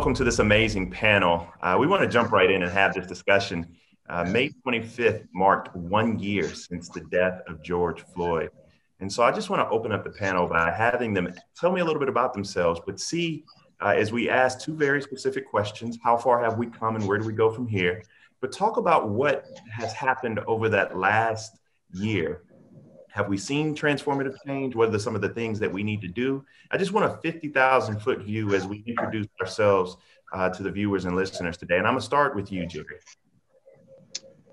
welcome to this amazing panel. We want to jump right in and have this discussion. May 25th marked 1 year since the death of George Floyd. And so I just want to open up the panel by having them tell me a little bit about themselves, but see, as we ask two very specific questions, how far have we come and where do we go from here? But talk about what has happened over that last year. Have we seen transformative change? What are some of the things that we need to do? I just want a 50,000 foot view as we introduce ourselves to the viewers and listeners today. And I'm gonna start with you, Jerri.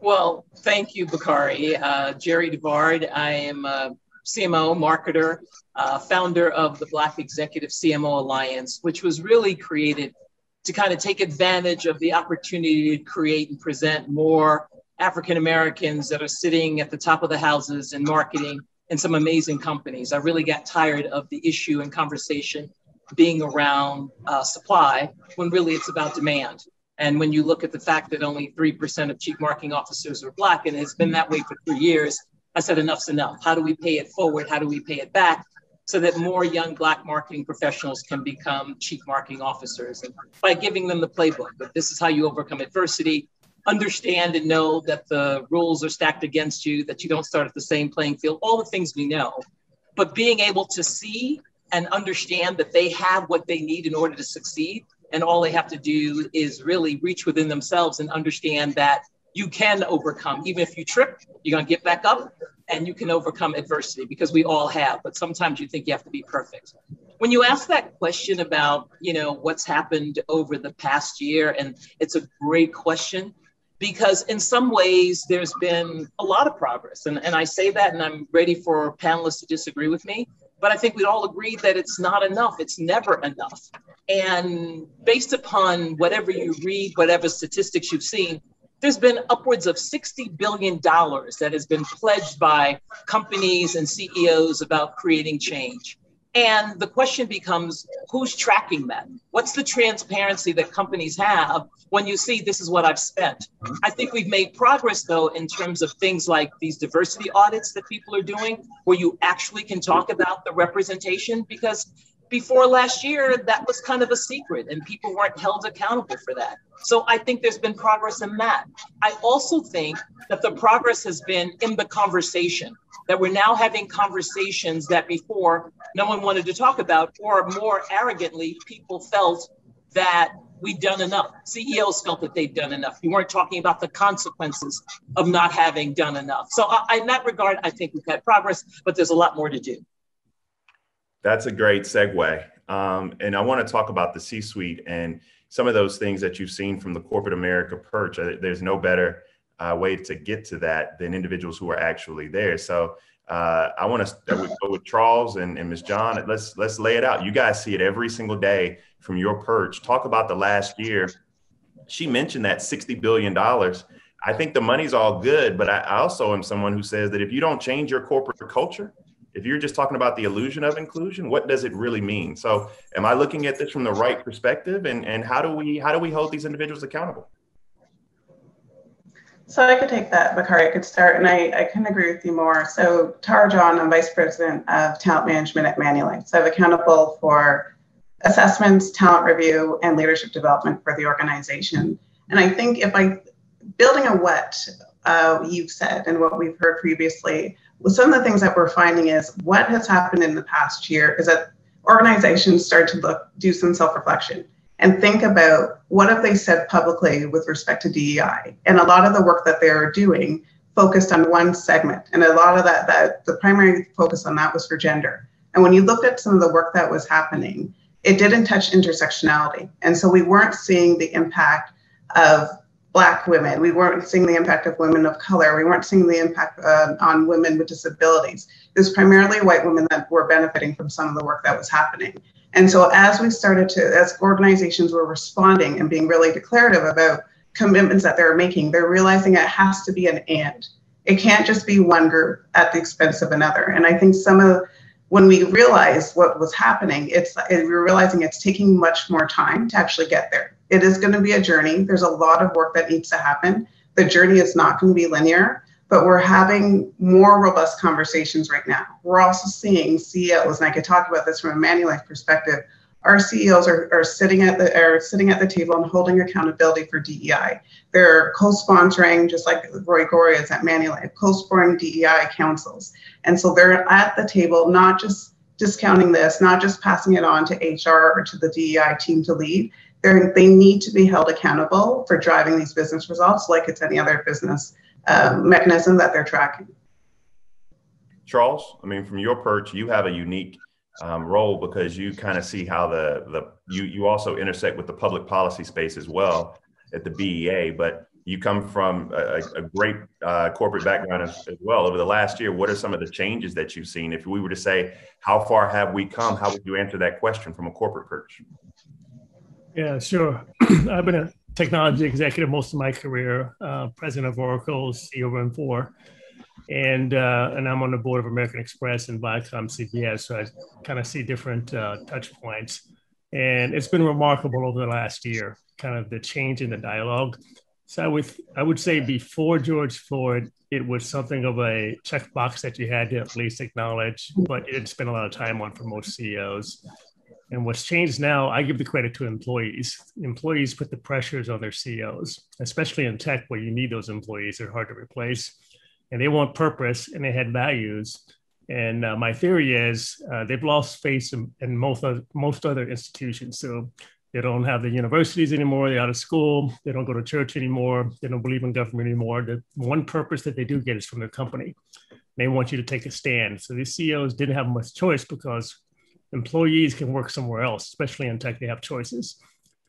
Well, thank you, Bakari. Jerri DeVard, I am a CMO, marketer, founder of the Black Executive CMO Alliance, which was really created to kind of take advantage of the opportunity to create and present more African Americans that are sitting at the top of the houses in marketing and some amazing companies. I really got tired of the issue and conversation being around supply when really it's about demand. And when you look at the fact that only 3% of chief marketing officers are Black, and it's been that way for 3 years, I said enough's enough. How do we pay it forward? How do we pay it back so that more young Black marketing professionals can become chief marketing officers? And by giving them the playbook, but this is how you overcome adversity, understand and know that the rules are stacked against you, that you don't start at the same playing field, all the things we know, but being able to see and understand that they have what they need in order to succeed. And all they have to do is really reach within themselves and understand that you can overcome. Even if you trip, you're gonna get back up and you can overcome adversity, because we all have, but sometimes you think you have to be perfect. When you ask that question about, you know, what's happened over the past year, and it's a great question, because in some ways there's been a lot of progress. And I say that, and I'm ready for panelists to disagree with me, but I think we'd all agree that it's not enough. It's never enough. And based upon whatever you read, whatever statistics you've seen, there's been upwards of $60 billion that has been pledged by companies and CEOs about creating change. And the question becomes, who's tracking that? What's the transparency that companies have when you see this is what I've spent? I think we've made progress, though, in terms of things like these diversity audits that people are doing, where you actually can talk about the representation, because before last year, that was kind of a secret and people weren't held accountable for that. So I think there's been progress in that. I also think that the progress has been in the conversation, that we're now having conversations that before no one wanted to talk about, or more arrogantly, people felt that we've done enough. CEOs felt that they've done enough. You weren't talking about the consequences of not having done enough. So in that regard, I think we've had progress, but there's a lot more to do. That's a great segue. And I want to talk about the C-suite and some of those things that you've seen from the corporate America perch. There's no better way to get to that than individuals who are actually there. So I want to go with Charles and Ms. John. Let's lay it out. You guys see it every single day from your perch. Talk about the last year. She mentioned that $60 billion. I think the money's all good, but I also am someone who says that if you don't change your corporate culture, if you're just talking about the illusion of inclusion, what does it really mean? So am I looking at this from the right perspective, and how do we hold these individuals accountable? So I could take that, Bakari, I could start, and I couldn't agree with you more. So Tara John, I'm Vice President of Talent Management at Manulife. So I'm accountable for assessments, talent review, and leadership development for the organization. And I think if building on what you've said and what we've heard previously, well, some of the things that we're finding is what has happened in the past year is that organizations start to do some self-reflection and think about what have they said publicly with respect to DEI. And a lot of the work that they're doing focused on one segment. And a lot of that the primary focus on that was for gender. And when you looked at some of the work that was happening, it didn't touch intersectionality. And so we weren't seeing the impact of Black women. We weren't seeing the impact of women of color. We weren't seeing the impact on women with disabilities. It was primarily white women that were benefiting from some of the work that was happening. And so as organizations were responding and being really declarative about commitments that they're making, they're realizing it has to be an and. It can't just be one group at the expense of another. And I think when we realized what was happening, we're realizing it's taking much more time to actually get there. It is going to be a journey. There's a lot of work that needs to happen. The journey is not going to be linear, but we're having more robust conversations right now. We're also seeing CEOs, and I could talk about this from a Manulife perspective, our CEOs are sitting at the table and holding accountability for DEI. They're co-sponsoring, just like Roy Gori is at Manulife, co-sponsoring DEI councils. And so they're at the table, not just discounting this, not just passing it on to HR or to the DEI team to lead. They need to be held accountable for driving these business results like it's any other business mechanism that they're tracking. Charles, I mean, from your perch, you have a unique role because you kind of see how you also intersect with the public policy space as well at the BEA, but you come from a great corporate background as well. Over the last year, what are some of the changes that you've seen? If we were to say, how far have we come? How would you answer that question from a corporate perch? Yeah, sure. I've been a technology executive most of my career, president of Oracle, CEO of Infor. And I'm on the board of American Express and Viacom CBS, so I kind of see different touch points. And it's been remarkable over the last year, kind of the change in the dialogue. So I would say before George Floyd, it was something of a checkbox that you had to at least acknowledge, but it didn't spend a lot of time on for most CEOs. And what's changed now, I give the credit to employees. Employees put the pressures on their CEOs, especially in tech where you need those employees. They're hard to replace. And they want purpose and they had values. And my theory is they've lost face in most other institutions. So they don't have the universities anymore. They're out of school. They don't go to church anymore. They don't believe in government anymore. The one purpose that they do get is from their company. They want you to take a stand. So these CEOs didn't have much choice because employees can work somewhere else, especially in tech, they have choices.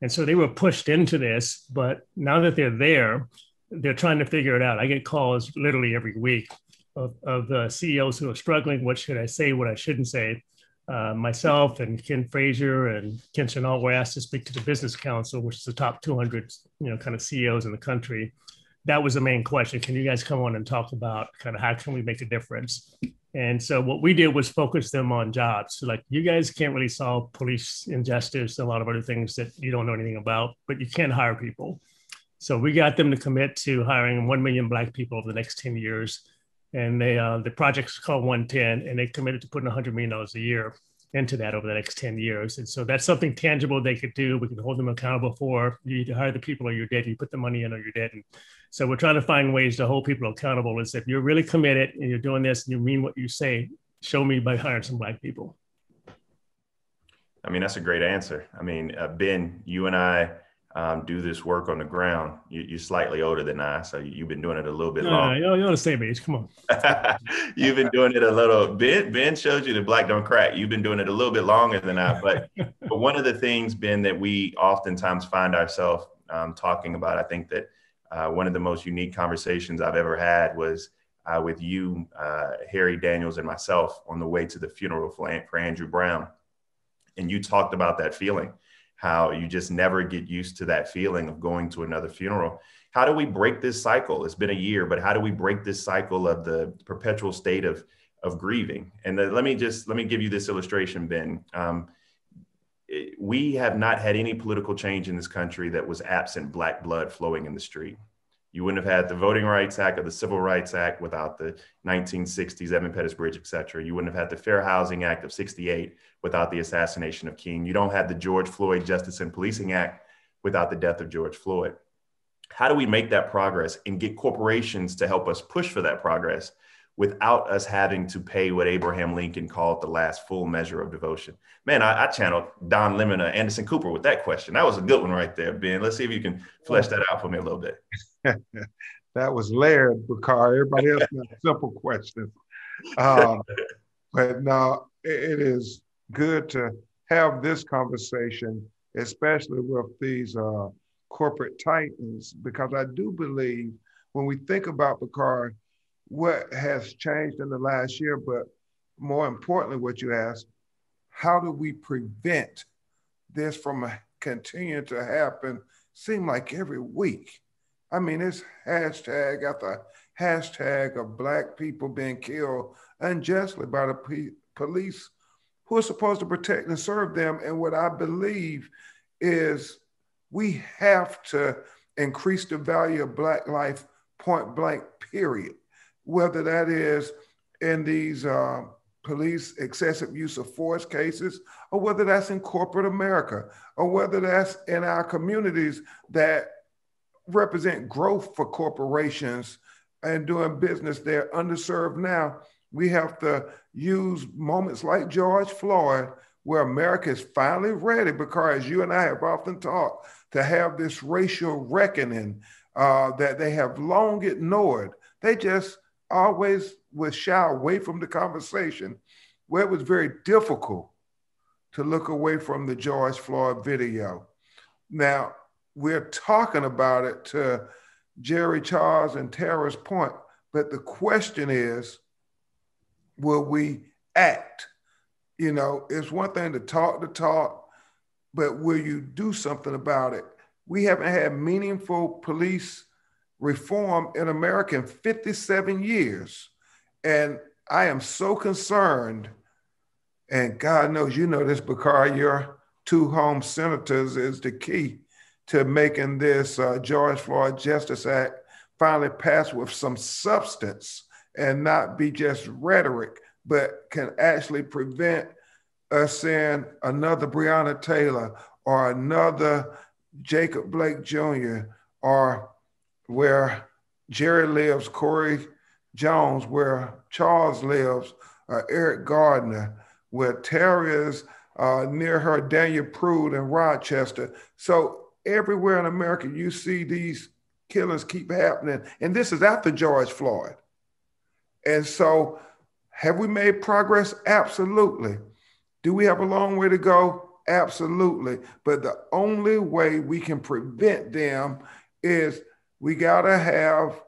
And so they were pushed into this, but now that they're there, they're trying to figure it out. I get calls literally every week of CEOs who are struggling. What should I say? What I shouldn't say? Myself and Ken Frazier and Ken Chenault were asked to speak to the Business Council, which is the top 200, kind of CEOs in the country. That was the main question. Can you guys come on and talk about kind of how can we make a difference? And so what we did was focus them on jobs. So like you guys can't really solve police injustice, a lot of other things that you don't know anything about, but you can hire people. So we got them to commit to hiring 1 million Black people over the next 10 years. And they the project's called 110, and they committed to putting $100 million a year into that over the next 10 years. And so that's something tangible they could do. We can hold them accountable for. You either hire the people or you're dead. You put the money in or you're dead. And so we're trying to find ways to hold people accountable. Is if you're really committed and you're doing this and you mean what you say, show me by hiring some Black people. I mean, that's a great answer. I mean, Ben, you and I do this work on the ground. You're slightly older than I, so you've been doing it a little bit longer. You're on the same age. Come on. You've been doing it a little bit. Ben showed you the Black don't crack. You've been doing it a little bit longer than I. But one of the things, Ben, that we oftentimes find ourselves talking about, I think that one of the most unique conversations I've ever had was with you, Harry Daniels, and myself on the way to the funeral for Andrew Brown. And you talked about that feeling. How you just never get used to that feeling of going to another funeral. How do we break this cycle? It's been a year, but how do we break this cycle of the perpetual state of grieving? And let me give you this illustration, Ben. We have not had any political change in this country that was absent Black blood flowing in the street. You wouldn't have had the Voting Rights Act or the Civil Rights Act without the 1960s, Edmund Pettus Bridge, et cetera. You wouldn't have had the Fair Housing Act of '68 without the assassination of King. You don't have the George Floyd Justice and Policing Act without the death of George Floyd. How do we make that progress and get corporations to help us push for that progress without us having to pay what Abraham Lincoln called the last full measure of devotion? Man, I channeled Don Lemon or Anderson Cooper with that question. That was a good one right there, Ben. Let's see if you can flesh that out for me a little bit. That was layered, Bakari. Everybody else has a simple question. But no, it is good to have this conversation, especially with these corporate titans, because I do believe when we think about, Bakari, what has changed in the last year, but more importantly, what you asked, how do we prevent this from continuing to happen? Seem like every week. I mean, it's hashtag after hashtag of Black people being killed unjustly by the police who are supposed to protect and serve them. And what I believe is we have to increase the value of Black life, point blank, period. Whether that is in these police excessive use of force cases, or whether that's in corporate America, or whether that's in our communities that represent growth for corporations and doing business. They're underserved now. We have to use moments like George Floyd, where America is finally ready, because you and I have often talked, to have this racial reckoning that they have long ignored. They just always would shy away from the conversation, where it was very difficult to look away from the George Floyd video. Now, we're talking about it, to Jerry, Charles, and Tara's point, but the question is, will we act? You know, it's one thing to talk, but will you do something about it? We haven't had meaningful police reform in America in 57 years. And I am so concerned, and God knows you know this, Bakari, your two home senators is the key to making this George Floyd Justice Act finally pass with some substance and not be just rhetoric, but can actually prevent us seeing another Breonna Taylor or another Jacob Blake Jr., or where Jerry lives, Corey Jones, where Charles lives, Eric Gardner, where Tara is near her, Daniel Prude in Rochester. So everywhere in America, you see these killings keep happening. And this is after George Floyd. And so have we made progress? Absolutely. Do we have a long way to go? Absolutely. But the only way we can prevent them is we got to have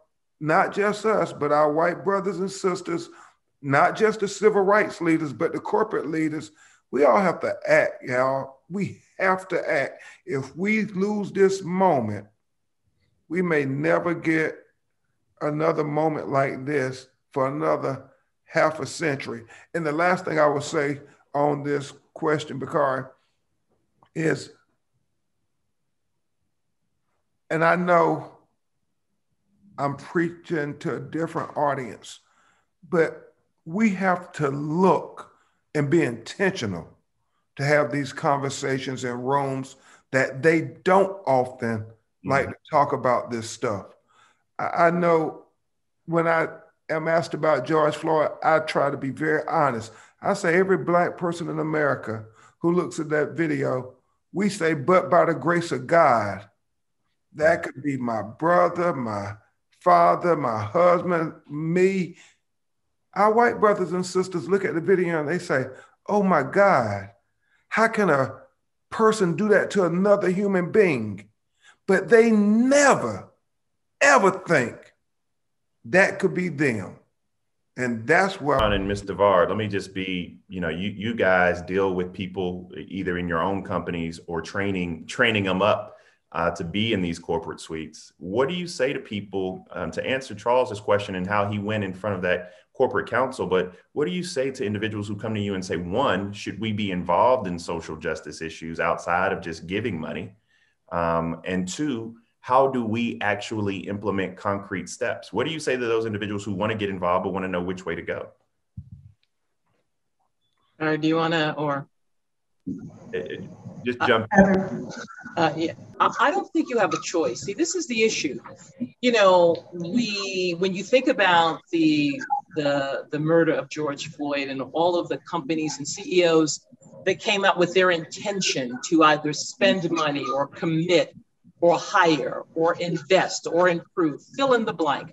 not just us, but our white brothers and sisters, not just the civil rights leaders, but the corporate leaders. We all have to act, y'all. We have to act. If we lose this moment, we may never get another moment like this for another half a century. And the last thing I will say on this question, Bakari, is, and I know I'm preaching to a different audience, but we have to look and be intentional to have these conversations in rooms that they don't often like to talk about this stuff. I know when I am asked about George Floyd, I try to be very honest. I say every Black person in America who looks at that video, we say, but by the grace of God. That could be my brother, my father, my husband, me. Our white brothers and sisters look at the video and they say, oh my God, how can a person do that to another human being? But they never, ever think that could be them. And that's why. And Ms. DeVard, let me just be, you know, you guys deal with people either in your own companies or training them up to be in these corporate suites. What do you say to people to answer Charles's question and how he went in front of that corporate counsel, but what do you say to individuals who come to you and say, one, should we be involved in social justice issues outside of just giving money? And two, how do we actually implement concrete steps? What do you say to those individuals who want to get involved but want to know which way to go? Or do you want to, or? Just jump. Yeah. I don't think you have a choice. See, this is the issue. You know, when you think about the murder of George Floyd and all of the companies and CEOs that came out with their intention to either spend money or commit or hire or invest or improve, fill in the blank.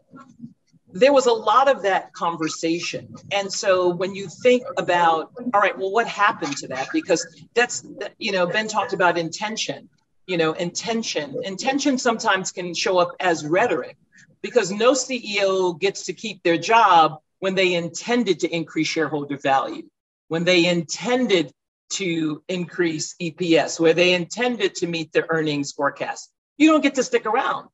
There was a lot of that conversation. And so when you think about, all right, well, what happened to that? Because that's, you know, Ben talked about intention, you know, intention. Intention sometimes can show up as rhetoric, because no CEO gets to keep their job when they intended to increase shareholder value, when they intended to increase EPS, where they intended to meet their earnings forecast. You don't get to stick around.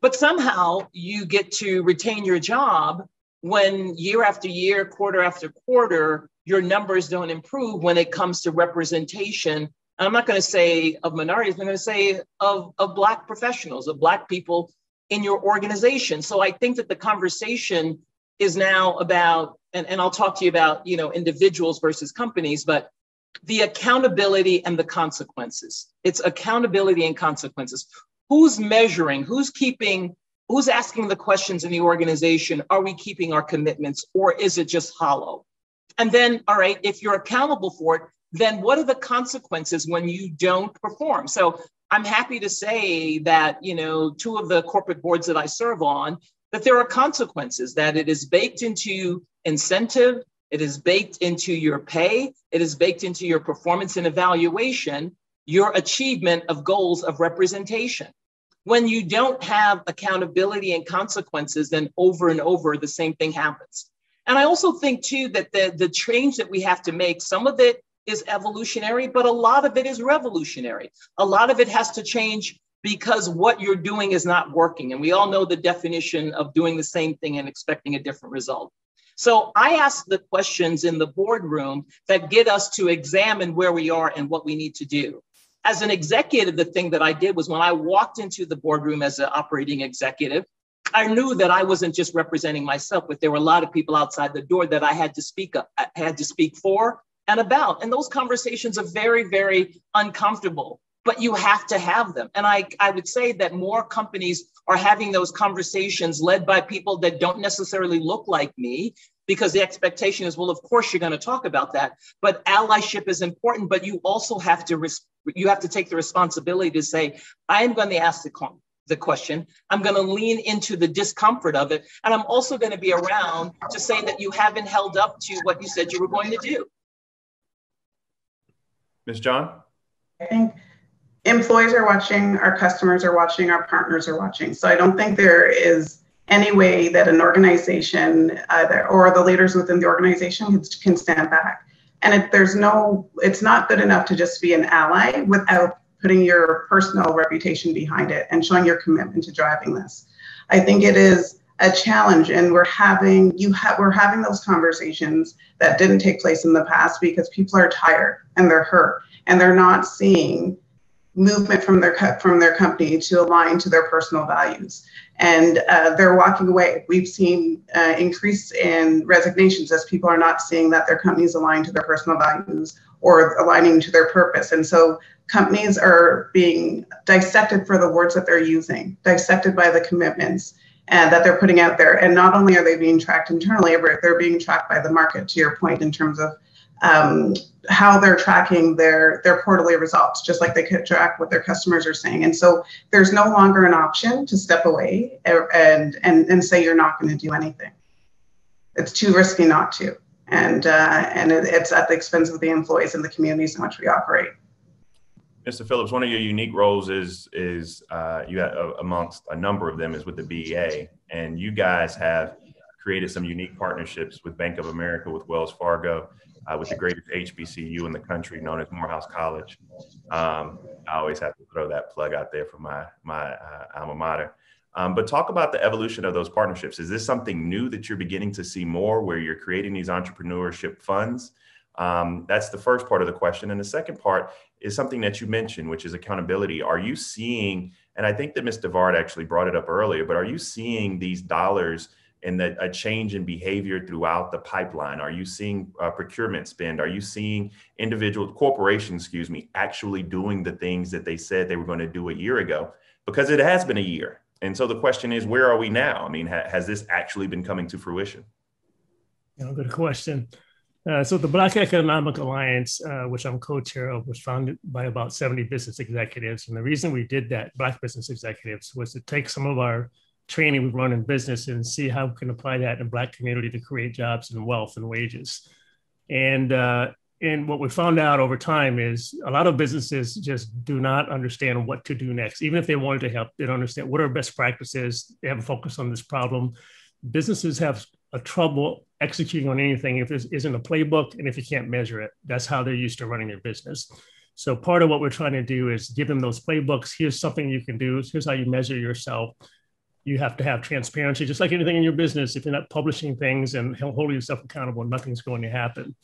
But somehow you get to retain your job when year after year, quarter after quarter, your numbers don't improve when it comes to representation. And I'm not going to say of minorities, I'm going to say of Black professionals, of Black people in your organization. So I think that the conversation is now about, and I'll talk to you about, you know, individuals versus companies, but the accountability and the consequences. It's accountability and consequences. Who's measuring, who's keeping, who's asking the questions in the organization? Are we keeping our commitments, or is it just hollow? And then, all right, if you're accountable for it, then what are the consequences when you don't perform? So I'm happy to say that, you know, two of the corporate boards that I serve on, that there are consequences, that it is baked into incentive, it is baked into your pay, it is baked into your performance and evaluation, your achievement of goals of representation. When you don't have accountability and consequences, then over and over, the same thing happens. And I also think too, that the change that we have to make, some of it is evolutionary, but a lot of it is revolutionary. A lot of it has to change because what you're doing is not working. And we all know the definition of doing the same thing and expecting a different result. So I ask the questions in the boardroom that get us to examine where we are and what we need to do. As an executive, the thing that I did was when I walked into the boardroom as an operating executive, I knew that I wasn't just representing myself, but there were a lot of people outside the door that I had to speak up, I had to speak for and about. And those conversations are very, very uncomfortable, but you have to have them. And I would say that more companies are having those conversations led by people that don't necessarily look like me, because the expectation is, well, of course you're going to talk about that, but allyship is important, but you also have to take the responsibility to say, I am going to ask the question, I'm going to lean into the discomfort of it, and I'm also going to be around to say that you haven't held up to what you said you were going to do. Ms. John? I think employees are watching, our customers are watching, our partners are watching. So I don't think there is any way that an organization or the leaders within the organization can stand back. And if there's no, it's not good enough to just be an ally without putting your personal reputation behind it and showing your commitment to driving this. I think it is a challenge, and we're having those conversations that didn't take place in the past because people are tired and they're hurt and they're not seeing movement from their company to align to their personal values, and they're walking away. We've seen increase in resignations as people are not seeing that their companies align to their personal values or aligning to their purpose. And so companies are being dissected for the words that they're using, dissected by the commitments and that they're putting out there. And not only are they being tracked internally, but they're being tracked by the market, to your point, in terms of how they're tracking their quarterly results, just like they could track what their customers are saying. And so there's no longer an option to step away and say you're not going to do anything. It's too risky not to. And it's at the expense of the employees and the communities in which we operate. Mr. Phillips, one of your unique roles amongst a number of them, is with the BEA, and you guys have created some unique partnerships with Bank of America, with Wells Fargo, with the greatest HBCU in the country, known as Morehouse College. I always have to throw that plug out there for my alma mater. But talk about the evolution of those partnerships. Is this something new that you're beginning to see more, where you're creating these entrepreneurship funds? That's the first part of the question. And the second part is something that you mentioned, which is accountability. Are you seeing, and I think that Ms. DeVard actually brought it up earlier, but are you seeing these dollars and a change in behavior throughout the pipeline? Are you seeing procurement spend? Are you seeing corporations actually doing the things that they said they were going to do a year ago? Because it has been a year. And so the question is, where are we now? I mean, has this actually been coming to fruition? Yeah, good question. So the Black Economic Alliance, which I'm co-chair of, was founded by about 70 business executives. And the reason we did that, Black business executives, was to take some of our training we've run in business and see how we can apply that in the Black community to create jobs and wealth and wages. And what we found out over time is a lot of businesses just do not understand what to do next. Even if they wanted to help, they don't understand what are best practices. They haven't focused on this problem. Businesses have a trouble executing on anything if this isn't a playbook and if you can't measure it. That's how they're used to running their business. So part of what we're trying to do is give them those playbooks. Here's something you can do. Here's how you measure yourself. You have to have transparency, just like anything in your business. If you're not publishing things and holding yourself accountable, nothing's going to happen.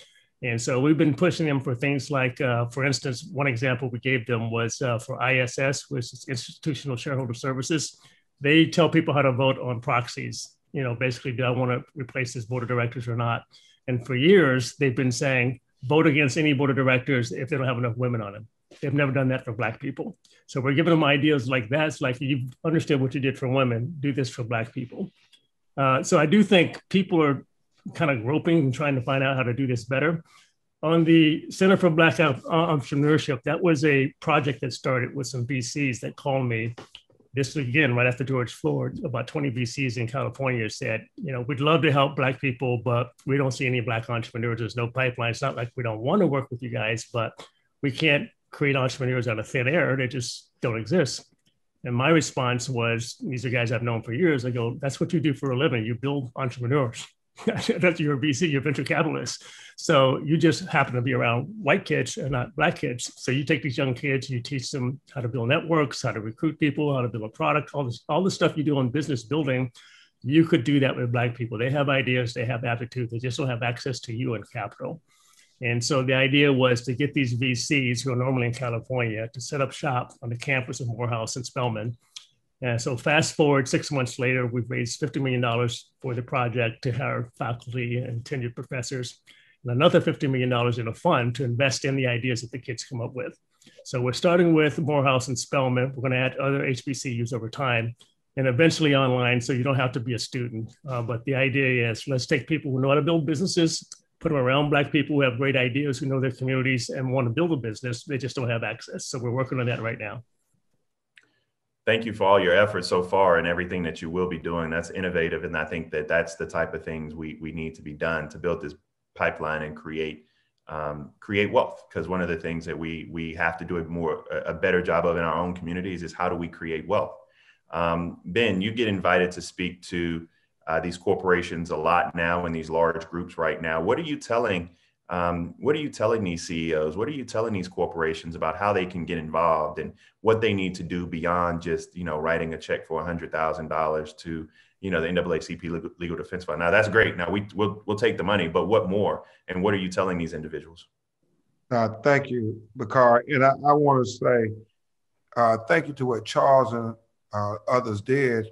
And so we've been pushing them for things like, for instance, one example we gave them was for ISS, which is Institutional Shareholder Services. They tell people how to vote on proxies. you know, basically, do I want to replace this board of directors or not? And for years, they've been saying, vote against any board of directors if they don't have enough women on them. They've never done that for Black people. So we're giving them ideas like that. It's like, you understood what you did for women, do this for Black people. So I do think people are kind of groping and trying to find out how to do this better. On the Center for Black Entrepreneurship, that was a project that started with some VCs that called me. This was, again, right after George Floyd. About 20 VCs in California said, you know, we'd love to help Black people, but we don't see any Black entrepreneurs. There's no pipeline. It's not like we don't want to work with you guys, but we can't create entrepreneurs out of thin air. They just don't exist. And my response was, these are guys I've known for years. I go, that's what you do for a living. You build entrepreneurs. That's your VC, your venture capitalist. So you just happen to be around white kids and not Black kids. So you take these young kids, you teach them how to build networks, how to recruit people, how to build a product, all the stuff you do on business building. You could do that with Black people. They have ideas, they have aptitude, they just don't have access to you and capital. And so the idea was to get these VCs who are normally in California to set up shop on the campus of Morehouse and Spelman. And so fast forward 6 months later, we've raised $50 million for the project to hire faculty and tenured professors, and another $50 million in a fund to invest in the ideas that the kids come up with. So we're starting with Morehouse and Spelman. We're gonna add other HBCUs over time and eventually online, so you don't have to be a student. But the idea is, let's take people who know how to build businesses, put them around Black people who have great ideas, who know their communities and want to build a business. They just don't have access. So we're working on that right now. Thank you for all your efforts so far and everything that you will be doing. That's innovative. And I think that that's the type of things we need to be done to build this pipeline and create wealth. Because one of the things that we have to do a better job of in our own communities is how do we create wealth? Ben, you get invited to speak to these corporations a lot now in these large groups right now. What are you telling these CEOs? What are you telling these corporations about how they can get involved and what they need to do beyond just, you know, writing a check for $100,000 to, you know, the NAACP Legal Defense Fund? Now that's great. Now we'll take the money, but what more? And what are you telling these individuals? Thank you, Bakari. And I want to say thank you to what Charles and others did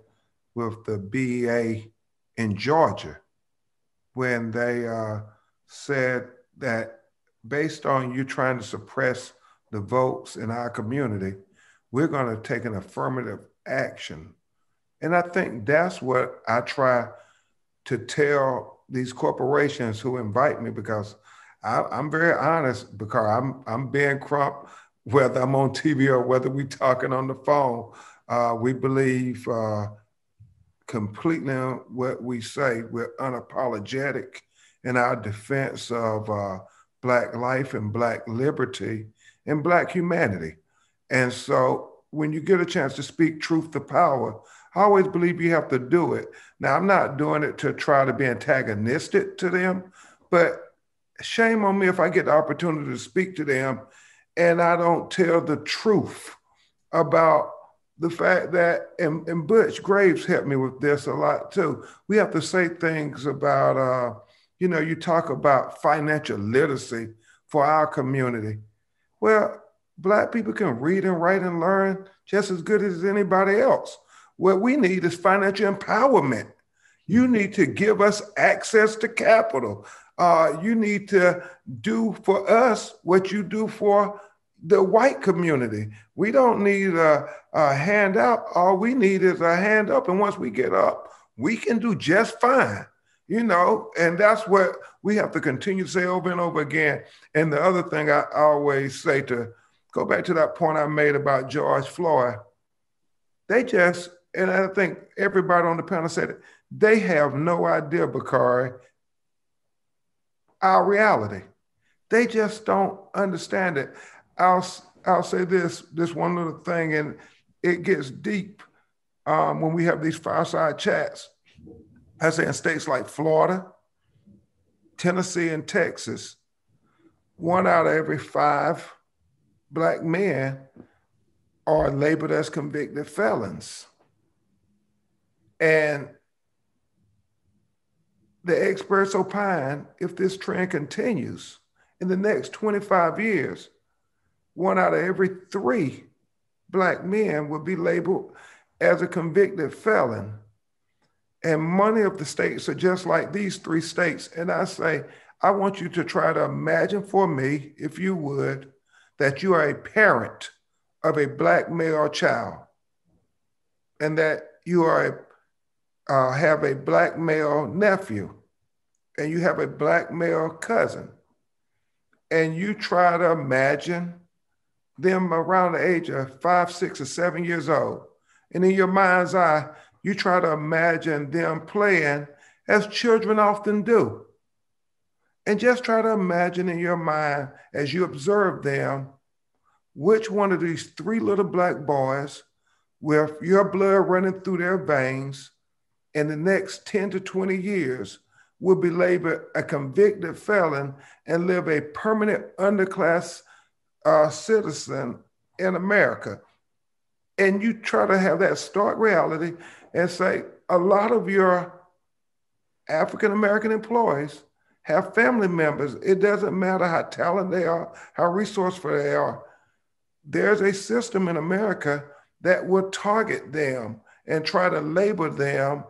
with the BEA in Georgia when they said that based on you trying to suppress the votes in our community, we're going to take an affirmative action. And I think that's what I try to tell these corporations who invite me, because I'm very honest, because I'm Ben Crump, whether I'm on TV or whether we're talking on the phone, we believe completely in what we say. We're unapologetic in our defense of Black life and Black liberty and Black humanity. And so when you get a chance to speak truth to power, I always believe you have to do it. Now, I'm not doing it to try to be antagonistic to them, but shame on me if I get the opportunity to speak to them and I don't tell the truth about the fact that, and Butch Graves helped me with this a lot too. We have to say things about, you know, you talk about financial literacy for our community. Well, Black people can read and write and learn just as good as anybody else. What we need is financial empowerment. You need to give us access to capital. You need to do for us what you do for the white community. We don't need a handout. All we need is a hand up. And once we get up, we can do just fine. You know, and that's what we have to continue to say over and over again. And the other thing I always say, to go back to that point I made about George Floyd, they just, and I think everybody on the panel said it, they have no idea, Bakari, our reality. They just don't understand it. I'll say this one little thing, and it gets deep when we have these fireside chats. I say in states like Florida, Tennessee, and Texas, 1 out of every 5 Black men are labeled as convicted felons. And the experts opine if this trend continues in the next 25 years, 1 out of every 3 Black men will be labeled as a convicted felon. and many of the states are just like these three states. And I say, I want you to try to imagine for me, if you would, that you are a parent of a Black male child and that you are a, have a Black male nephew and you have a Black male cousin, and you try to imagine them around the age of 5, 6, or 7 years old. And in your mind's eye, you try to imagine them playing as children often do. And just try to imagine in your mind, as you observe them, which one of these three little Black boys with your blood running through their veins in the next 10 to 20 years will be labeled a convicted felon and live a permanent underclass citizen in America. And you try to have that stark reality and say, a lot of your African-American employees have family members. It doesn't matter how talented they are, how resourceful they are. There's a system in America that will target them and try to label them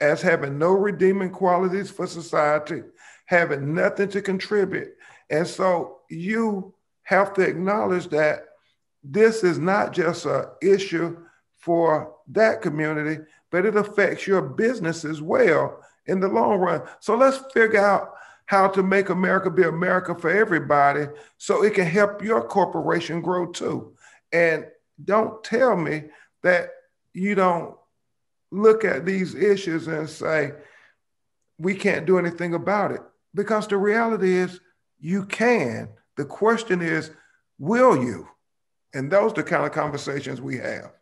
as having no redeeming qualities for society, having nothing to contribute. And so you have to acknowledge that this is not just an issue for that community, but it affects your business as well in the long run. So let's figure out how to make America be America for everybody so it can help your corporation grow too. And don't tell me that you don't look at these issues and say, we can't do anything about it. Because the reality is you can. The question is, will you? And those are the kind of conversations we have.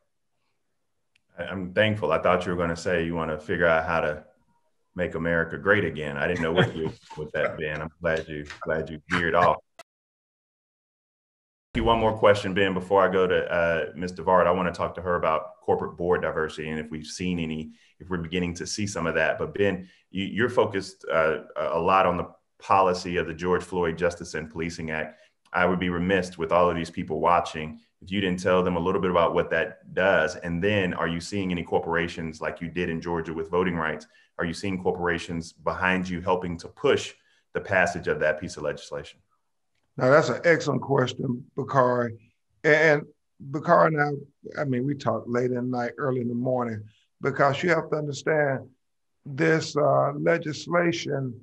I'm thankful. I thought you were going to say you want to figure out how to make America great again. I didn't know what you would that Ben. I'm glad you veered off. One more question, Ben, before I go to Ms. DeVard. I want to talk to her about corporate board diversity and if we've seen any, if we're beginning to see some of that. But Ben, you're focused a lot on the policy of the George Floyd Justice and Policing Act. I would be remiss with all of these people watching if you didn't tell them a little bit about what that does. And then are you seeing any corporations like you did in Georgia with voting rights? Are you seeing corporations behind you helping to push the passage of that piece of legislation? Now, that's an excellent question, Bakari. And Bakari and I mean, we talk late at night, early in the morning, because you have to understand this legislation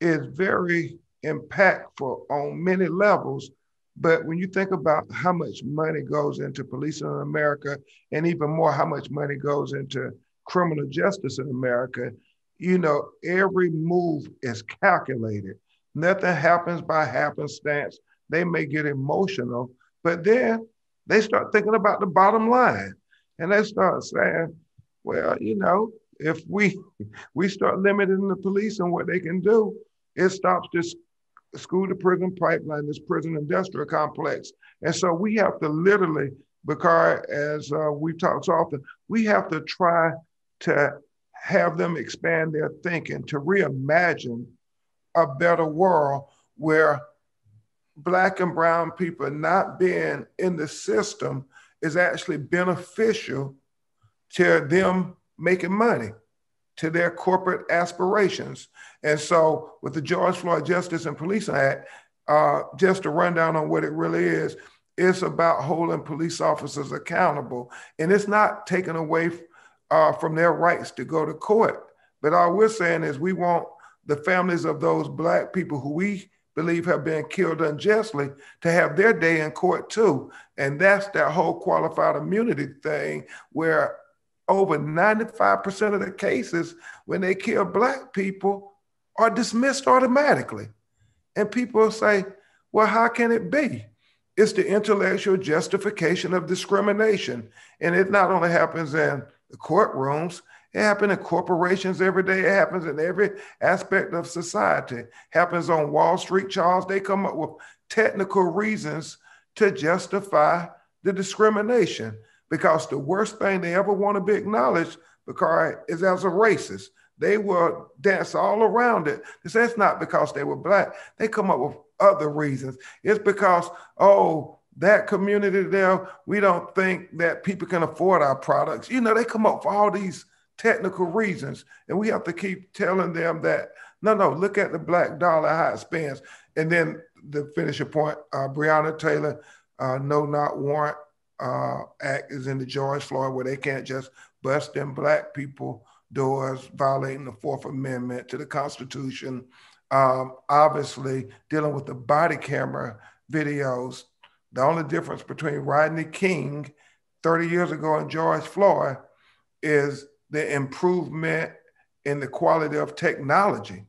is very impactful on many levels. But when you think about how much money goes into policing in America, and even more how much money goes into criminal justice in America, you know, every move is calculated. Nothing happens by happenstance. They may get emotional, but then they start thinking about the bottom line. And they start saying, well, you know, if we start limiting the police and what they can do, it stops this school to prison pipeline, this prison industrial complex. And so we have to literally, because as we talk so often, we have to try to have them expand their thinking, to reimagine a better world where Black and brown people not being in the system is actually beneficial to them making money, to their corporate aspirations. And so with the George Floyd Justice and Policing Act, just a rundown on what it really is, it's about holding police officers accountable. And it's not taking away from their rights to go to court. But all we're saying is we want the families of those Black people who we believe have been killed unjustly to have their day in court too. And that's that whole qualified immunity thing where over 95% of the cases when they kill Black people are dismissed automatically. And people say, well, how can it be? It's the intellectual justification of discrimination. And it not only happens in the courtrooms, it happens in corporations every day. It happens in every aspect of society. It happens on Wall Street, Charles. They come up with technical reasons to justify the discrimination, because the worst thing they ever want to be acknowledged is as a racist. They will dance all around it. They say it's not because they were Black. They come up with other reasons. It's because, oh, that community there, we don't think that people can afford our products. You know, they come up with all these technical reasons. And we have to keep telling them that, no, no, look at the black dollar, how it spends. And then to finish your point, Breonna Taylor, no not warrant act is in the George Floyd, where they can't just bust in black people doors, violating the Fourth Amendment to the Constitution. Obviously dealing with the body camera videos. The only difference between Rodney King 30 years ago and George Floyd is the improvement in the quality of technology.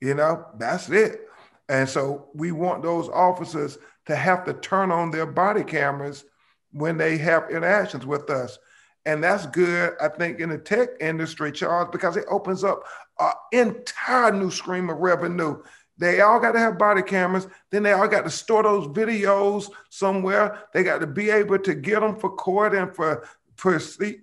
You know, that's it. And so we want those officers to have to turn on their body cameras when they have interactions with us. And that's good, I think, in the tech industry, Charles, because it opens up an entire new stream of revenue. They all got to have body cameras. Then they all got to store those videos somewhere. They got to be able to get them for court and for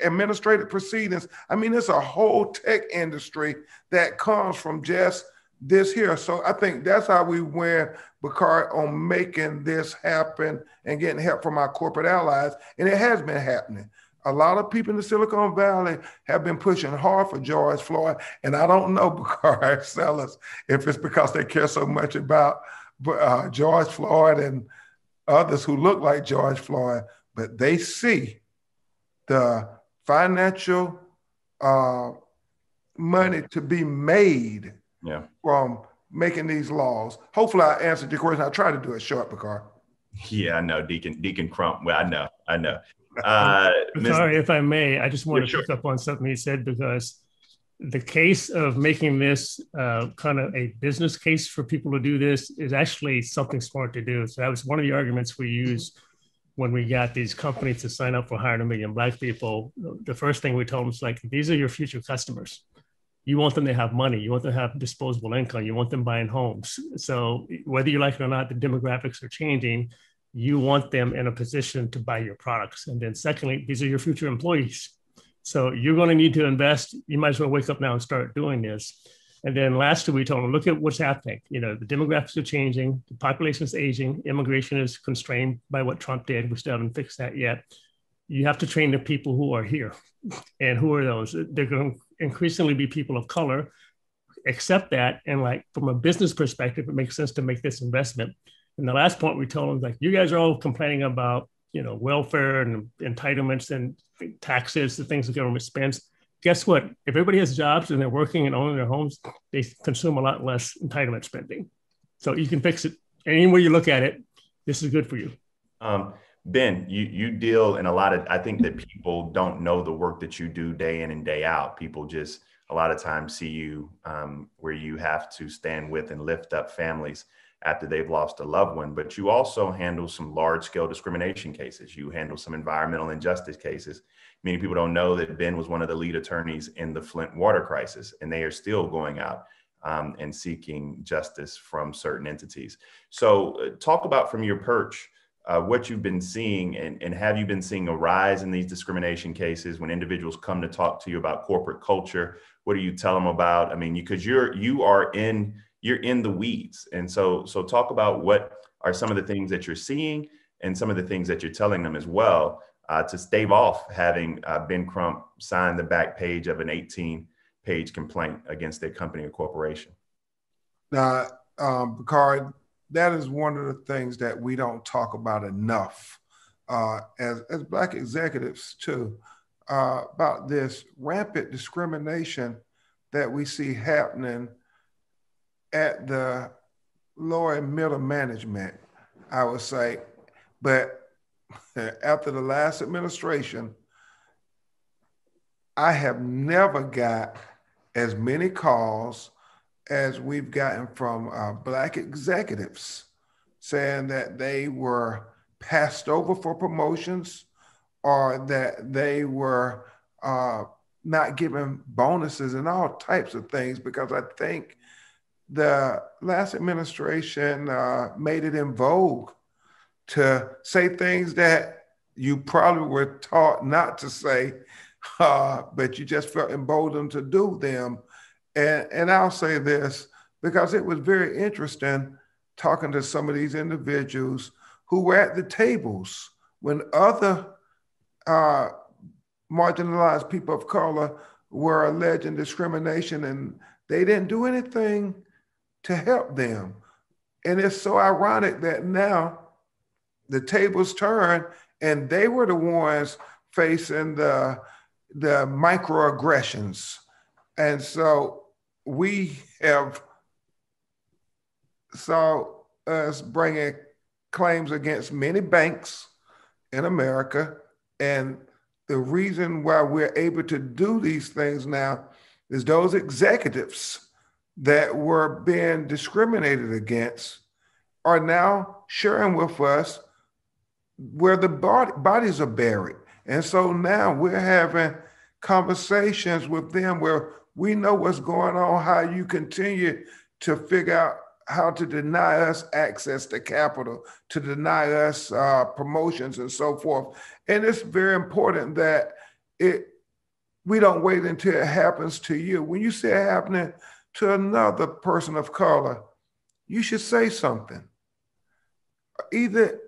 administrative proceedings. I mean, it's a whole tech industry that comes from just this here. So I think that's how we win, Bakari, on making this happen and getting help from our corporate allies. And it has been happening. A lot of people in the Silicon Valley have been pushing hard for George Floyd. And I don't know, Bakari Sellers, if it's because they care so much about George Floyd and others who look like George Floyd, but they see the financial money to be made from making these laws. Hopefully I answered your question. I try to do it short, Bakari. Yeah, I know, Deacon Crump. Well, I know. Sorry, if I may, I just want to pick up on something he said, because the case of making this kind of a business case for people to do this is actually something smart to do. So that was one of the arguments we used when we got these companies to sign up for hiring 1 million black people. The first thing we told them is like, these are your future customers. You want them to have money. You want them to have disposable income. You want them buying homes. So whether you like it or not, the demographics are changing. You want them in a position to buy your products. And then secondly, these are your future employees. So you're going to need to invest. You might as well wake up now and start doing this. And then lastly, we told them, look at what's happening. You know, the demographics are changing. The population is aging. Immigration is constrained by what Trump did. We still haven't fixed that yet. You have to train the people who are here. And who are those? They're going to increasingly be people of color. Accept that. And like from a business perspective, it makes sense to make this investment. And the last point we told them, like, you guys are all complaining about, you know, welfare and entitlements and taxes, the things the government spends. Guess what? If everybody has jobs and they're working and owning their homes, they consume a lot less entitlement spending. So you can fix it. Any way you look at it, this is good for you. Ben, you deal in a lot of, I think that people don't know the work that you do day in and day out. People just a lot of times see you where you have to stand with and lift up families after they've lost a loved one, but you also handle some large-scale discrimination cases. You handle some environmental injustice cases. Many people don't know that Ben was one of the lead attorneys in the Flint water crisis, and they are still going out and seeking justice from certain entities. So talk about from your perch what you've been seeing, and have you been seeing a rise in these discrimination cases when individuals come to talk to you about corporate culture? What do you tell them about? I mean, because you're in the weeds. And so talk about what are some of the things that you're seeing and some of the things that you're telling them as well to stave off having Ben Crump sign the back page of an 18-page complaint against their company or corporation. Now, Bakari, that is one of the things that we don't talk about enough as Black executives too, about this rampant discrimination that we see happening at the lower and middle management, I would say. But after the last administration, I have never got as many calls as we've gotten from Black executives saying that they were passed over for promotions, or that they were not given bonuses and all types of things, because I think the last administration made it in vogue to say things that you probably were taught not to say, but you just felt emboldened to do them. And I'll say this, because it was very interesting talking to some of these individuals who were at the tables when other marginalized people of color were alleging discrimination, and they didn't do anything to help them. And it's so ironic that now the tables turn and they were the ones facing the microaggressions. And so we have saw us bringing claims against many banks in America. And the reason why we're able to do these things now is those executives that were being discriminated against are now sharing with us where the bodies are buried. And so now we're having conversations with them where we know what's going on, how you continue to figure out how to deny us access to capital, to deny us promotions and so forth. And it's very important that we don't wait until it happens to you. When you see it happening to another person of color, you should say something. Either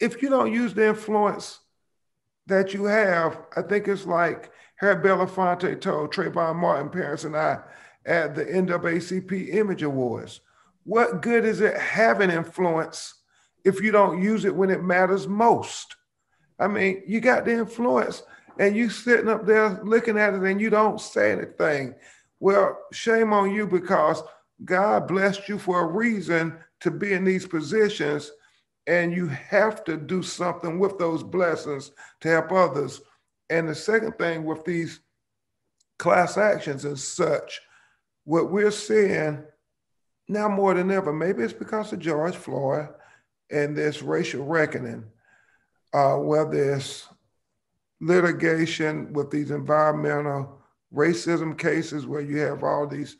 if you don't use the influence that you have, I think it's like Harry Belafonte told Trayvon Martin, Parents and I, at the NAACP Image Awards. What good is it having influence if you don't use it when it matters most? I mean, you got the influence and you sitting up there looking at it and you don't say anything. Well, shame on you, because God blessed you for a reason to be in these positions, and you have to do something with those blessings to help others. And the second thing with these class actions and such, what we're seeing now more than ever, maybe it's because of George Floyd and this racial reckoning, where there's litigation with these environmental racism cases where you have all these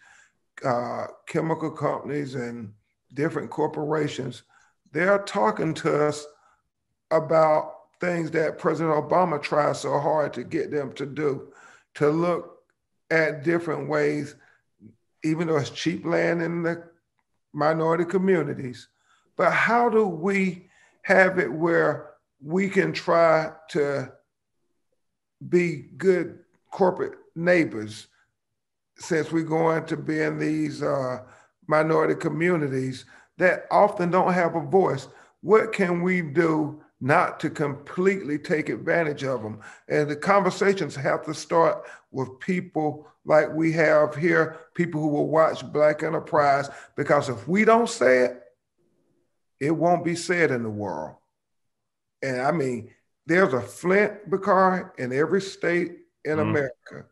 chemical companies and different corporations. They're talking to us about things that President Obama tried so hard to get them to do, to look at different ways, even though it's cheap land in the minority communities. But how do we have it where we can try to be good corporate neighbors since we're going to be in these minority communities that often don't have a voice? What can we do not to completely take advantage of them? And the conversations have to start with people like we have here, people who will watch Black Enterprise, because if we don't say it, it won't be said in the world. And I mean, there's a Flint Bakari in every state in America.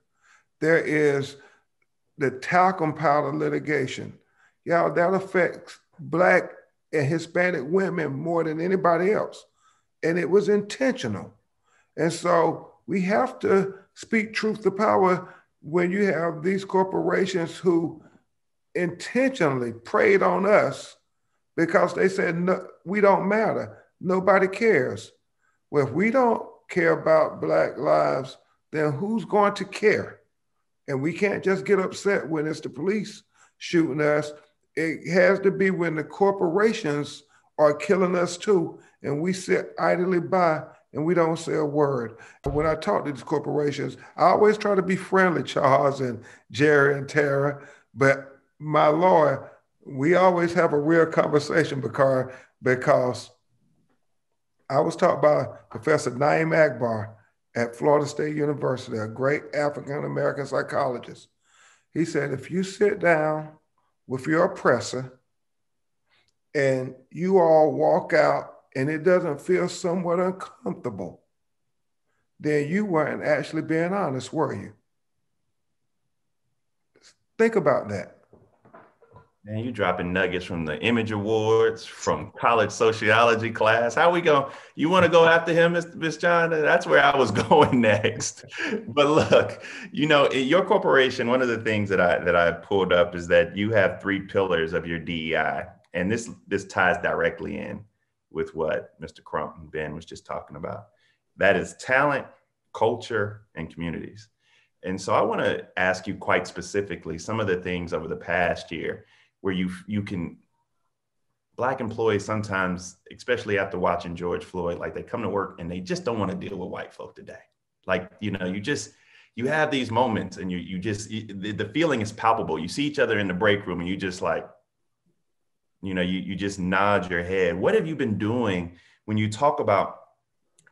There is the talcum powder litigation. Y'all, that affects Black and Hispanic women more than anybody else. And it was intentional. And so we have to speak truth to power when you have these corporations who intentionally preyed on us because they said, no, we don't matter. Nobody cares. Well, if we don't care about Black lives, then who's going to care? And we can't just get upset when it's the police shooting us. It has to be when the corporations are killing us too, and we sit idly by and we don't say a word. When I talk to these corporations, I always try to be friendly, Charles and Jerry and Tara, but my Lord, we always have a real conversation because I was taught by Professor Naeem Akbar at Florida State University, a great African-American psychologist. He said, if you sit down with your oppressor and you all walk out and it doesn't feel somewhat uncomfortable, then you weren't actually being honest, were you? Think about that. Man, you dropping nuggets from the Image Awards, from college sociology class. How we going? You want to go after him, Ms. John? That's where I was going next. But look, you know, in your corporation, one of the things that I pulled up is that you have three pillars of your DEI. And this ties directly in with what Mr. Crump and Ben was just talking about. That is talent, culture, and communities. And so I want to ask you quite specifically some of the things over the past year where Black employees sometimes, especially after watching George Floyd, like they come to work and they just don't want to deal with white folk today. Like, you know, you have these moments and you just, the feeling is palpable. You see each other in the break room and you just like, you know, you just nod your head. What have you been doing when you talk about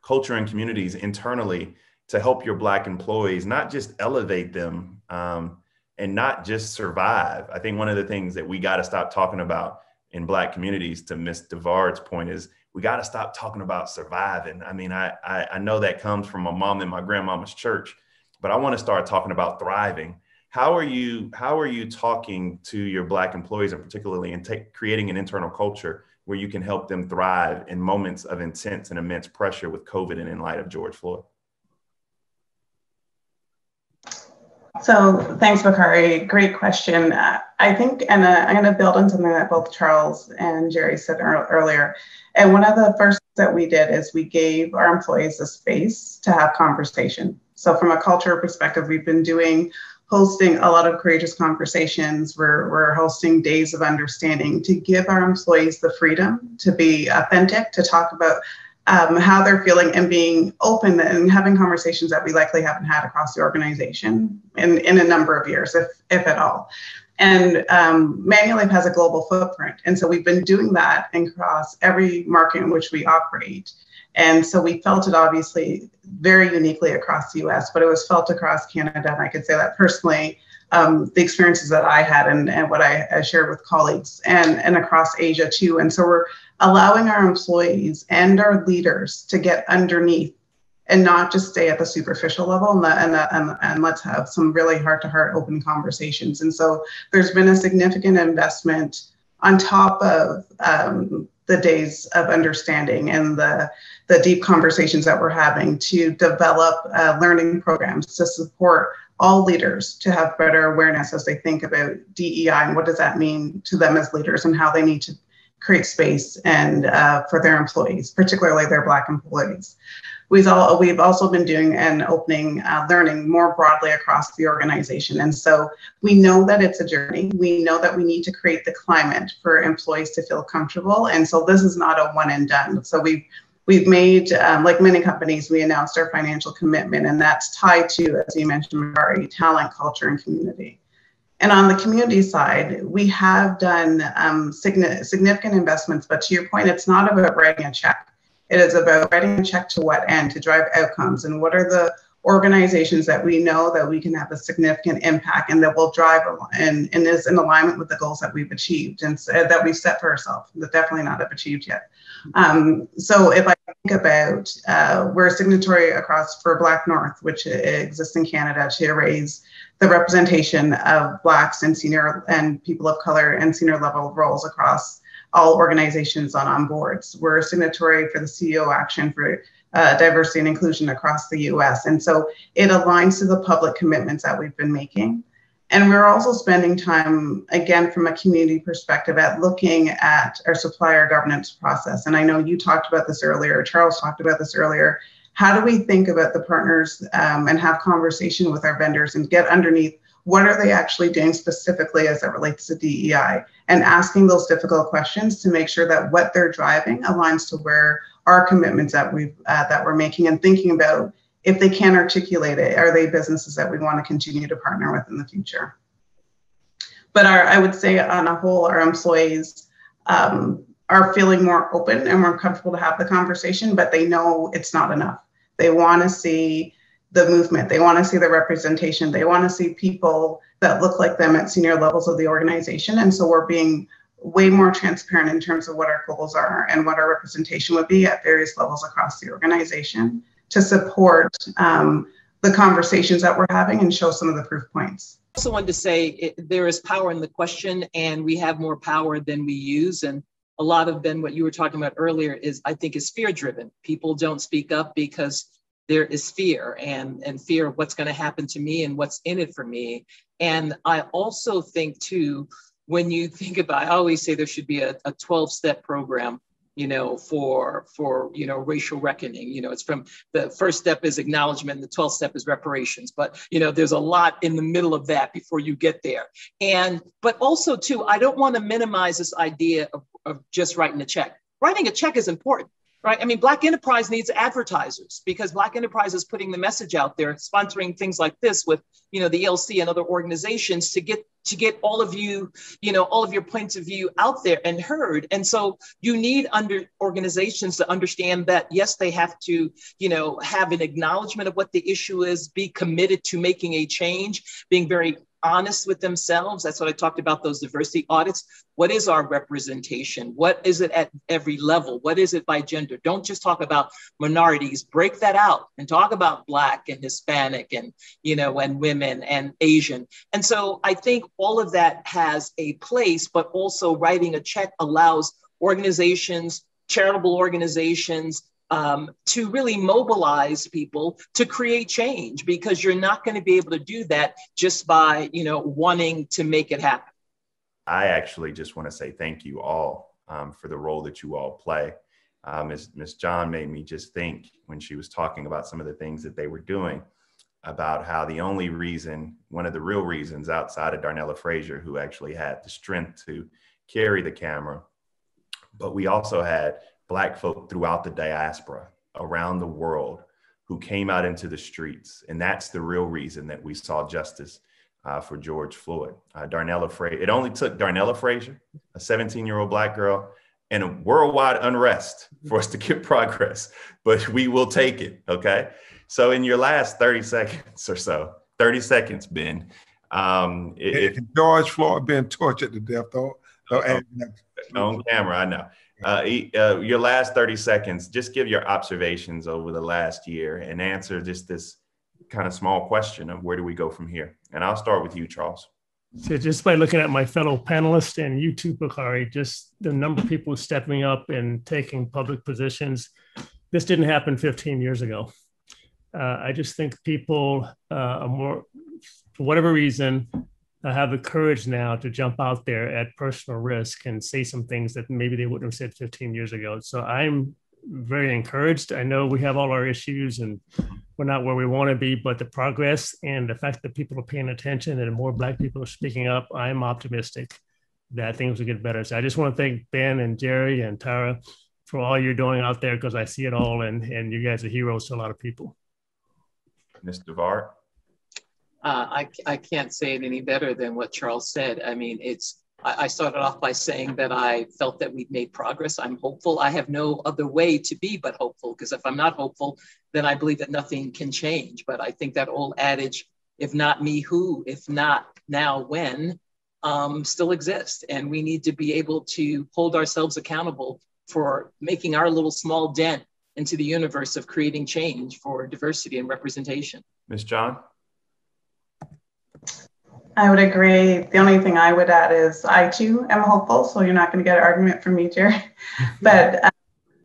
culture and communities internally to help your Black employees, not just elevate them and not just survive? I think one of the things that we got to stop talking about in Black communities, to Ms. DeVard's point, is we got to stop talking about surviving. I mean, I know that comes from my mom and my grandmama's church, but I want to start talking about thriving. How are you talking to your Black employees, and particularly in creating an internal culture where you can help them thrive in moments of intense and immense pressure with COVID and in light of George Floyd? So thanks, Bakari. Great question. I think, and I'm going to build on something that both Charles and Jerri said earlier. And one of the first things that we did is we gave our employees a space to have conversation. So from a culture perspective, we've been hosting a lot of courageous conversations. We're hosting days of understanding to give our employees the freedom to be authentic, to talk about how they're feeling, and being open and having conversations that we likely haven't had across the organization in a number of years, if at all. And Manulife has a global footprint. And so we've been doing that across every market in which we operate. And so we felt it obviously very uniquely across the US, but it was felt across Canada. And I could say that personally, the experiences that I had and what I shared with colleagues and across Asia too. And so we're allowing our employees and our leaders to get underneath and not just stay at the superficial level and let's have some really heart-to-heart open conversations. And so there's been a significant investment on top of the days of understanding and the deep conversations that we're having to develop learning programs to support all leaders to have better awareness as they think about DEI and what does that mean to them as leaders and how they need to create space and for their employees, particularly their Black employees. We've also been doing and opening learning more broadly across the organization. And so we know that it's a journey. We know that we need to create the climate for employees to feel comfortable. And so this is not a one and done. So we've made, like many companies, we announced our financial commitment, and that's tied to, as you mentioned, our talent, culture, and community. And on the community side, we have done significant investments, but to your point, it's not about writing a check. It is about writing a check to what end, to drive outcomes, and what are the organizations that we know that we can have a significant impact and that will drive and is in alignment with the goals that we've achieved and that we've set for ourselves, that definitely not have achieved yet. So if I think about, we're a signatory across for Black North, which exists in Canada to raise the representation of Blacks and senior and people of color and senior level roles across all organizations on boards. We're a signatory for the CEO Action for Diversity and Inclusion across the US. And so it aligns to the public commitments that we've been making. And we're also spending time, again, from a community perspective at looking at our supplier governance process. And I know you talked about this earlier, Charles talked about this earlier. How do we think about the partners and have conversation with our vendors and get underneath what are they actually doing specifically as it relates to DEI, and asking those difficult questions to make sure that what they're driving aligns to where our commitments that we're making, and thinking about if they can articulate it, are they businesses that we want to continue to partner with in the future? But I would say on a whole, our employees are feeling more open and more comfortable to have the conversation, but they know it's not enough. They want to see the movement. They want to see the representation. They want to see people that look like them at senior levels of the organization. And so we're being way more transparent in terms of what our goals are and what our representation would be at various levels across the organization to support the conversations that we're having and show some of the proof points. I also wanted to say there is power in the question, and we have more power than we use. And a lot of, Ben, what you were talking about earlier is, I think, is fear-driven. People don't speak up because there is fear and fear of what's going to happen to me and what's in it for me. And I also think too, when you think about, I always say there should be a 12-step program, you know, for, you know, racial reckoning. You know, it's from the first step is acknowledgement, the 12th step is reparations, but, you know, there's a lot in the middle of that before you get there. And, but also too, I don't want to minimize this idea of just writing a check. Writing a check is important. right? I mean, Black enterprise needs advertisers because Black enterprise is putting the message out there, sponsoring things like this with, you know, the ELC and other organizations to get all of you, you know, all of your points of view out there and heard. And so you need organizations to understand that, yes, they have to, you know, have an acknowledgement of what the issue is, be committed to making a change, being very honest with themselves. That's what I talked about, those diversity audits. What is our representation? What is it at every level? What is it by gender? Don't just talk about minorities, break that out and talk about Black and Hispanic and, you know, and women and Asian. And so I think all of that has a place, but also writing a check allows organizations, charitable organizations, to really mobilize people to create change, because you're not going to be able to do that just by, you know, wanting to make it happen. I actually just want to say thank you all for the role that you all play. Ms. John made me just think when she was talking about some of the things that they were doing about how the only reason, one of the real reasons outside of Darnella Frazier, who actually had the strength to carry the camera, but we also had Black folk throughout the diaspora around the world who came out into the streets. And that's the real reason that we saw justice for George Floyd. Darnella Frazier, it only took Darnella Frazier, a 17-year-old Black girl, and a worldwide unrest for us to get progress, but we will take it, okay? So in your last 30 seconds or so, 30 seconds, Ben. If George Floyd been tortured to death, though, on camera, I know. Your last 30 seconds, just give your observations over the last year and answer just this kind of small question of where do we go from here? And I'll start with you, Charles. So just by looking at my fellow panelists and you too, Bakari, just the number of people stepping up and taking public positions. This didn't happen 15 years ago. I just think people are more, for whatever reason, I have the courage now to jump out there at personal risk and say some things that maybe they wouldn't have said 15 years ago. So I'm very encouraged. I know we have all our issues and we're not where we want to be, but the progress and the fact that people are paying attention and more Black people are speaking up, I'm optimistic that things will get better. So I just want to thank Ben and Jerri and Tara for all you're doing out there, because I see it all, and you guys are heroes to a lot of people. Ms. DeVard. I can't say it any better than what Charles said. I mean, I started off by saying that I felt that we've made progress. I'm hopeful. I have no other way to be but hopeful, because if I'm not hopeful, then I believe that nothing can change. But I think that old adage, if not me, who? If not now, when? Still exists. And we need to be able to hold ourselves accountable for making our little small dent into the universe of creating change for diversity and representation. Ms. John? I would agree. The only thing I would add is I too am hopeful, so you're not going to get an argument from me, Jerri. But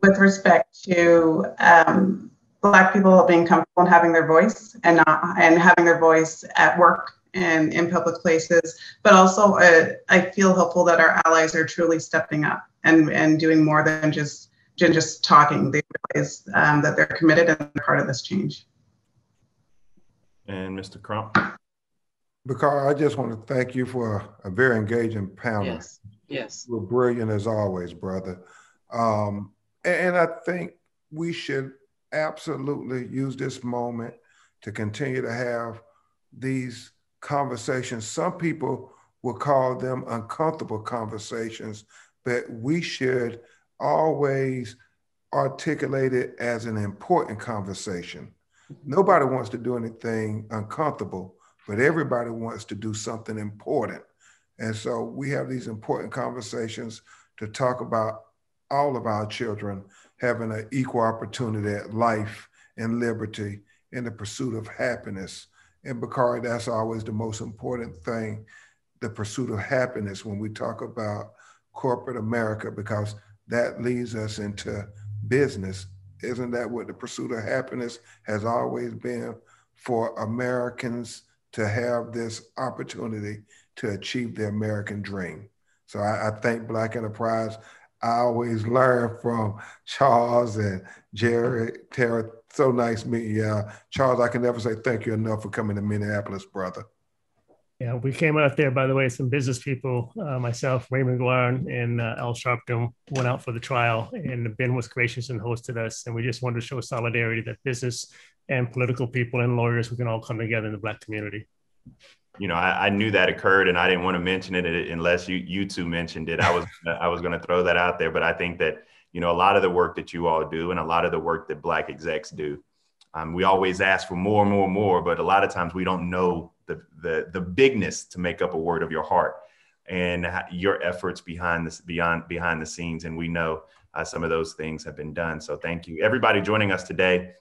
with respect to Black people being comfortable in having their voice and having their voice at work and in public places, but also I feel hopeful that our allies are truly stepping up and doing more than just talking. They realize that they're committed and they're part of this change. And Mr. Crump. Bakari, I just want to thank you for a very engaging panel. Yes, yes. You're brilliant as always, brother. And I think we should absolutely use this moment to continue to have these conversations. Some people will call them uncomfortable conversations, but we should always articulate it as an important conversation. Nobody wants to do anything uncomfortable, but everybody wants to do something important. And so we have these important conversations to talk about all of our children having an equal opportunity at life and liberty in the pursuit of happiness. And Bakari, that's always the most important thing, the pursuit of happiness when we talk about corporate America, because that leads us into business. Isn't that what the pursuit of happiness has always been for Americans? To have this opportunity to achieve the American dream. So I thank Black Enterprise. I always learn from Charles and Jerri, Tara, so nice meeting you. Charles, I can never say thank you enough for coming to Minneapolis, brother. Yeah, we came out there, by the way, some business people, myself, Raymond Guaron, and Al Sharpton went out for the trial, and Ben was gracious and hosted us. And we just wanted to show solidarity that business and political people and lawyers, we can all come together in the Black community. You know, I knew that occurred, and I didn't want to mention it unless you two mentioned it. I was going to throw that out there, but I think that, you know, a lot of the work that you all do and a lot of the work that Black execs do, we always ask for more, but a lot of times we don't know the bigness to make up a word of your heart and your efforts behind the scenes. And we know some of those things have been done. So thank you. Everybody joining us today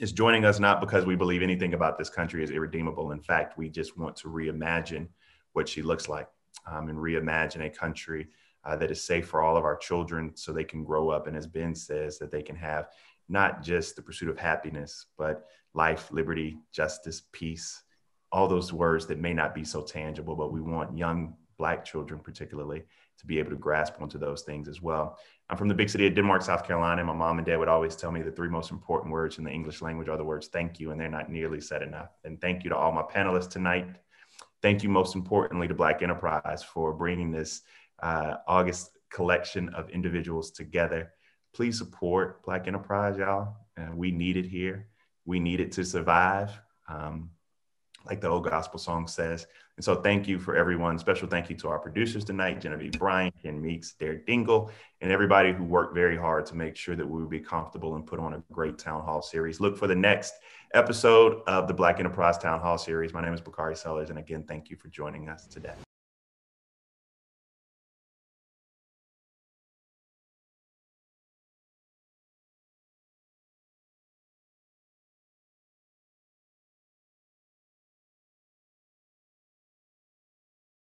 is joining us not because we believe anything about this country is irredeemable. In fact, we just want to reimagine what she looks like and reimagine a country that is safe for all of our children so they can grow up. And as Ben says, that they can have not just the pursuit of happiness, but life, liberty, justice, peace, all those words that may not be so tangible, but we want young Black children particularly to be able to grasp onto those things as well. I'm from the big city of Denmark, South Carolina. My mom and dad would always tell me the three most important words in the English language are the words thank you, and they're not nearly said enough. And thank you to all my panelists tonight. Thank you most importantly to Black Enterprise for bringing this August collection of individuals together. Please support Black Enterprise, y'all. We need it here. We need it to survive, like the old gospel song says. And so thank you for everyone. Special thank you to our producers tonight, Genevieve Bryant, Ken Meeks, Derek Dingle, and everybody who worked very hard to make sure that we would be comfortable and put on a great Town Hall series. Look for the next episode of the Black Enterprise Town Hall series. My name is Bakari Sellers. And again, thank you for joining us today.